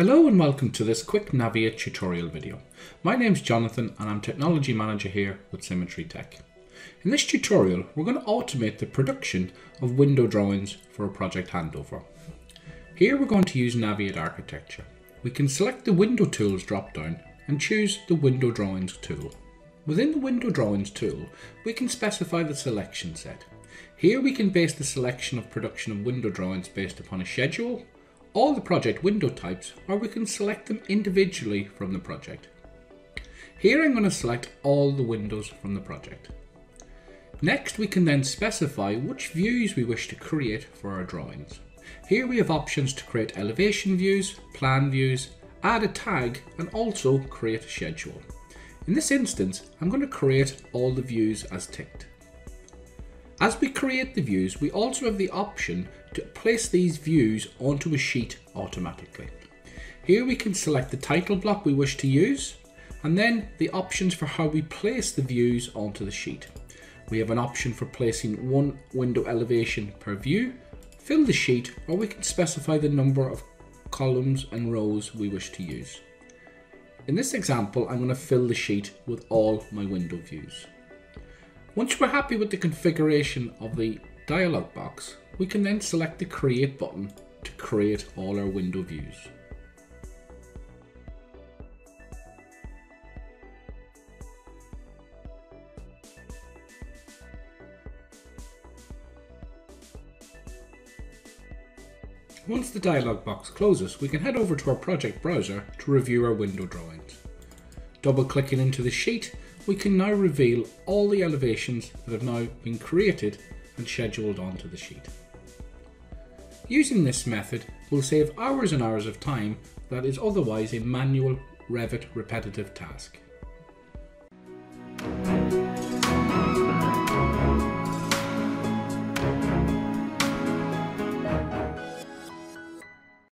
Hello and welcome to this quick Naviate tutorial video. My name's Jonathan and I'm Technology Manager here with Symetri Tech. In this tutorial we're going to automate the production of window drawings for a project handover. Here we're going to use Naviate Architecture. We can select the Window Tools drop-down and choose the Window Drawings tool. Within the Window Drawings tool we can specify the selection set. Here we can base the selection of production of window drawings based upon a schedule, all the project window types, or we can select them individually from the project. Here I'm going to select all the windows from the project. Next we can then specify which views we wish to create for our drawings. Here we have options to create elevation views, plan views, add a tag, and also create a schedule. In this instance I'm going to create all the views as ticked. As we create the views, we also have the option to place these views onto a sheet automatically. Here we can select the title block we wish to use, and then the options for how we place the views onto the sheet. We have an option for placing one window elevation per view, fill the sheet, or we can specify the number of columns and rows we wish to use. In this example, I'm going to fill the sheet with all my window views. Once we're happy with the configuration of the dialog box, we can then select the Create button to create all our window views. Once the dialog box closes, we can head over to our project browser to review our window drawings. Double-clicking into the sheet, we can now reveal all the elevations that have now been created and scheduled onto the sheet. Using this method will save hours and hours of time that is otherwise a manual Revit repetitive task.